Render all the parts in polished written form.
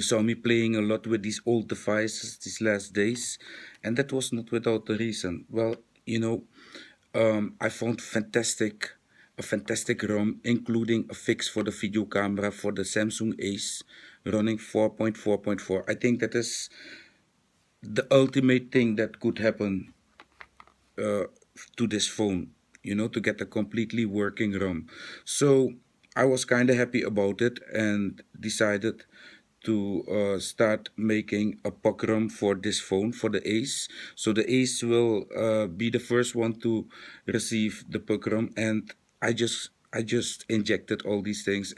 You saw me playing a lot with these old devices these last days, and that was not without a reason. Well, you know, I found a fantastic ROM, including a fix for the video camera for the Samsung Ace, running 4.4.4. I think that is the ultimate thing that could happen to this phone, you know, to get a completely working ROM. So I was kind of happy about it and decided to start making a PuckRom for this phone, for the Ace. So the Ace will be the first one to receive the PuckRom, and I just injected all these things.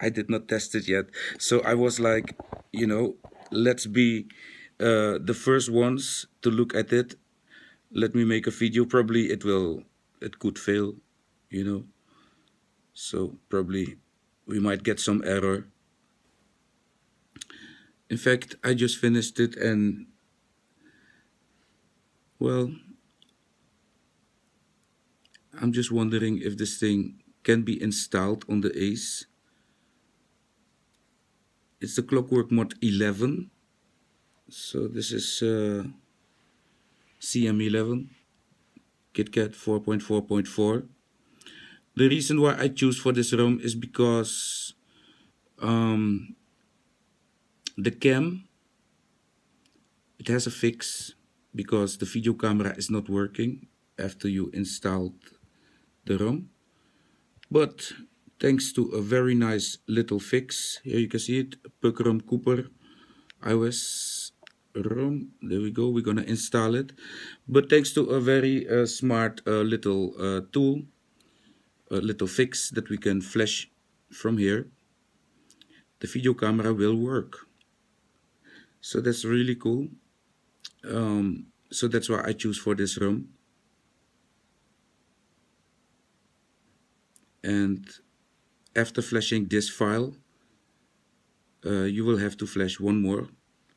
I did not test it yet, so I was like, you know, let's be the first ones to look at it. Let me make a video. Probably it could fail, you know, so probably we might get some error. In fact, I just finished it, and well, I'm just wondering if this thing can be installed on the Ace. It's the Clockwork Mod 11. So this is CM11 KitKat 4.4.4. The reason why I choose for this ROM is because the cam, it has a fix because the video camera is not working after you installed the ROM. But thanks to a very nice little fix, here you can see it, PuckRom Cooper iOS ROM, there we go, we're gonna install it. But thanks to a very smart little tool, a little fix that we can flash from here, the video camera will work. So that's really cool. So that's why I choose for this ROM. And after flashing this file, you will have to flash one more,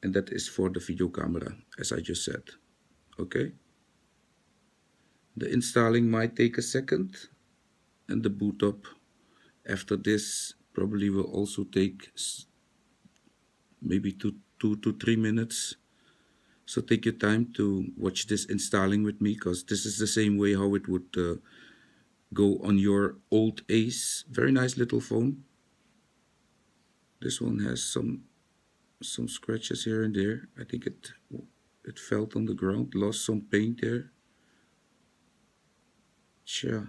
and that is for the video camera, as I just said. Okay, the installing might take a second, and the boot up after this probably will also take maybe two to three minutes. So take your time to watch this installing with me, because this is the same way how it would go on your old Ace. Very nice little phone. This one has some scratches here and there. I think it fell on the ground, lost some paint there. Sure.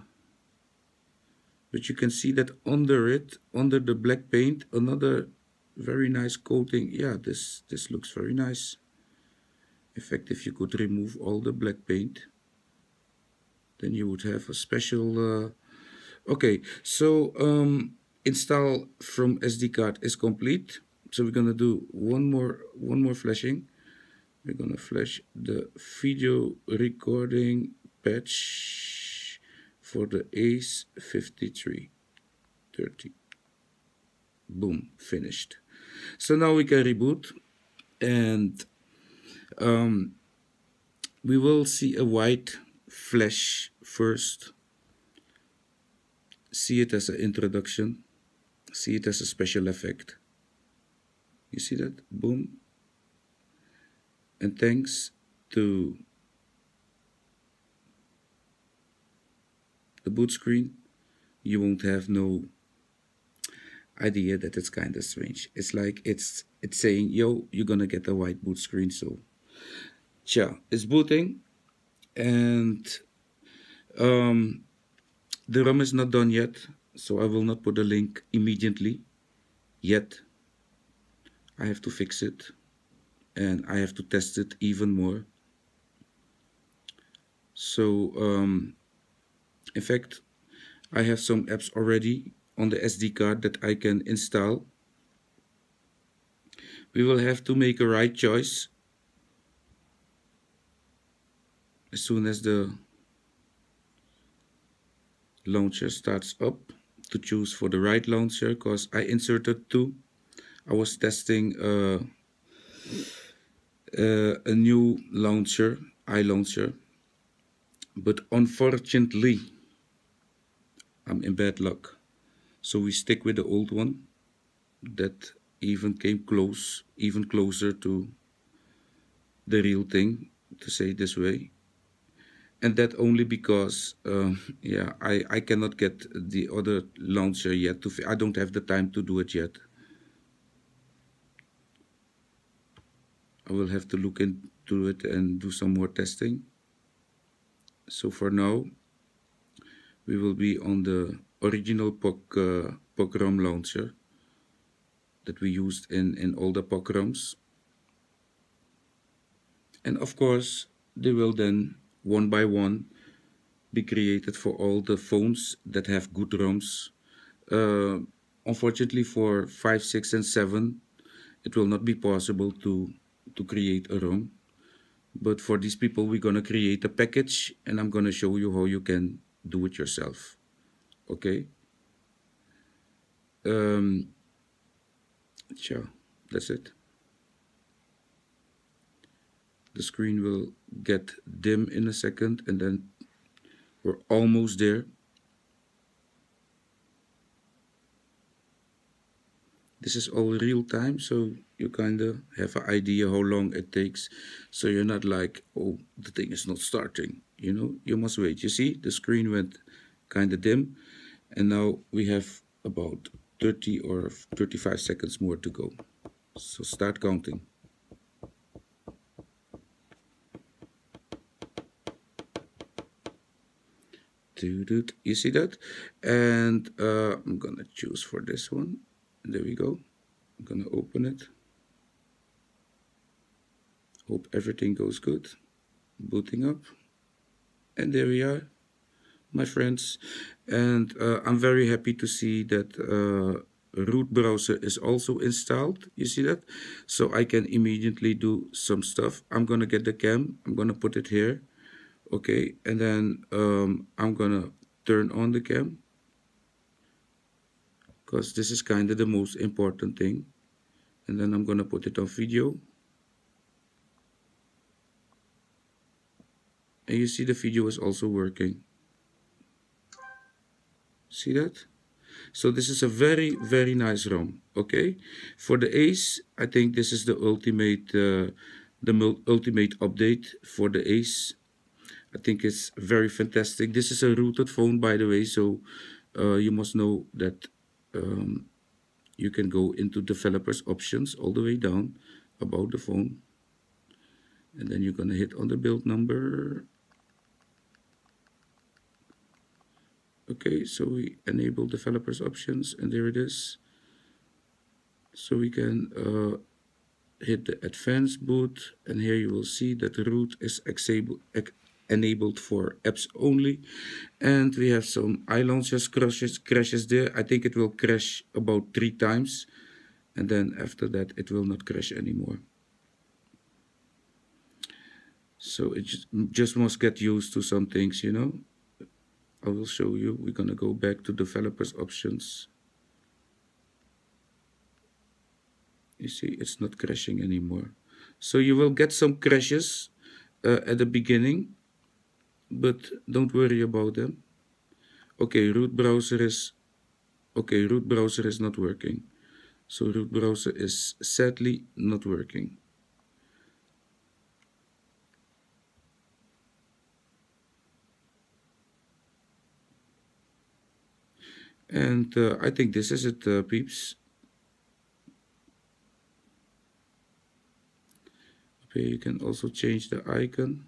But you can see that under it, under the black paint, another very nice coating. Yeah, this looks very nice. In fact, if you could remove all the black paint, then you would have a special... Okay, so install from SD card is complete. So we're gonna do one more flashing. We're gonna flash the video recording patch for the Ace 5330. Boom, finished. So now we can reboot, and we will see a white flash first. See it as an introduction, see it as a special effect. You see that? Boom. And thanks to the boot screen, you won't have no idea that it's kind of strange. It's like it's saying, yo, you're gonna get a white boot screen. So yeah, it's booting. And the ROM is not done yet, so I will not put a link immediately yet. I have to fix it, and I have to test it even more. So in fact, I have some apps already on the SD card that I can install. We will have to make a right choice as soon as the launcher starts up, to choose for the right launcher, because I inserted two. I was testing a new launcher, iLauncher, but unfortunately I'm in bad luck. So we stick with the old one that even came close, even closer to the real thing, to say it this way. And that only because, yeah, I cannot get the other launcher yet. I don't have the time to do it yet. I will have to look into it and do some more testing. So for now, we will be on the original PuckRom launcher that we used in all the PuckRoms. And of course, they will then one by one be created for all the phones that have good ROMs. Unfortunately for 5, 6 and 7 it will not be possible to create a ROM, but for these people we're gonna create a package and I'm gonna show you how you can do it yourself. Okay, so that's it. The screen will get dim in a second and then we're almost there. This is all real time, so you kind of have an idea how long it takes. So you're not like, oh, the thing is not starting. You know, you must wait. You see, the screen went kind of dim and now we have about 30 or 35 seconds more to go. So start counting. You see that? And I'm gonna choose for this one. There we go. I'm gonna open it. Hope everything goes good. Booting up. And there we are, my friends. And I'm very happy to see that root browser is also installed. You see that? So I can immediately do some stuff. I'm gonna get the cam. I'm gonna put it here. Okay, and then I'm gonna turn on the cam because this is kind of the most important thing. And then I'm gonna put it on video. And you see the video is also working. See that? So this is a very, very nice ROM, okay? For the Ace, I think this is the ultimate update for the Ace. I think it's very fantastic. This is a rooted phone, by the way, so you must know that you can go into developers options all the way down about the phone. And then you're gonna hit on the build number. Okay, so we enable developers options and there it is. So we can hit the advanced boot and here you will see that the root is enabled for apps only, and we have some iLaunchers crashes there. I think it will crash about 3 times and then after that it will not crash anymore. So it just must get used to some things, you know. I will show you. We're gonna go back to developers options. You see, it's not crashing anymore. So you will get some crashes at the beginning, but don't worry about them. Okay, root browser is not working. So root browser is sadly not working. And I think this is it, peeps. Okay, you can also change the icon.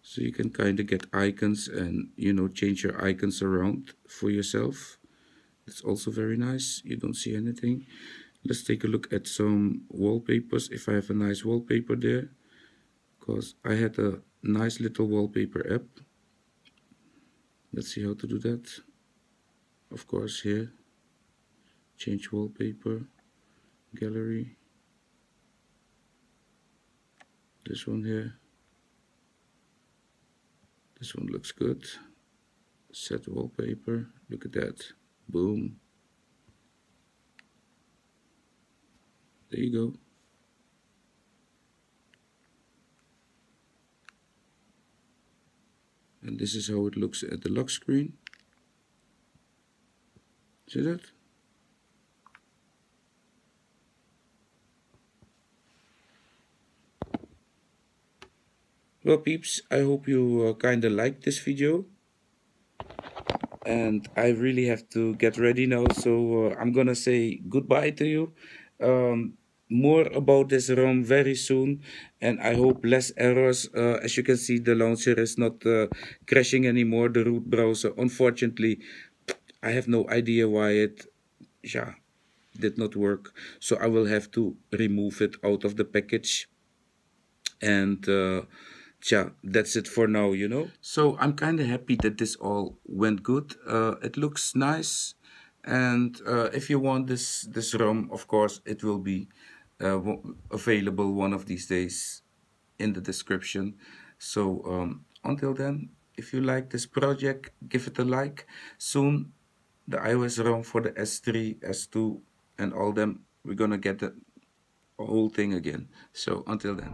So you can kind of get icons and, you know, change your icons around for yourself. It's also very nice. You don't see anything. Let's take a look at some wallpapers. If I have a nice wallpaper there, because I had a nice little wallpaper app. Let's see how to do that. Of course, here. Change wallpaper. Gallery. This one here. This one looks good. Set wallpaper. Look at that. Boom. There you go. And this is how it looks at the lock screen. See that? Well peeps, I hope you kinda liked this video. And I really have to get ready now, so I'm gonna say goodbye to you. More about this ROM very soon, and I hope less errors. As you can see, the launcher is not crashing anymore, the root browser. Unfortunately, I have no idea why it did not work, so I will have to remove it out of the package. And that's it for now, you know. So I'm kind of happy that this all went good. It looks nice, and if you want this ROM, of course it will be available one of these days in the description. So until then, if you like this project, give it a like. Soon the iOS ROM for the S3, S2 and all them, we're gonna get the whole thing again. So until then.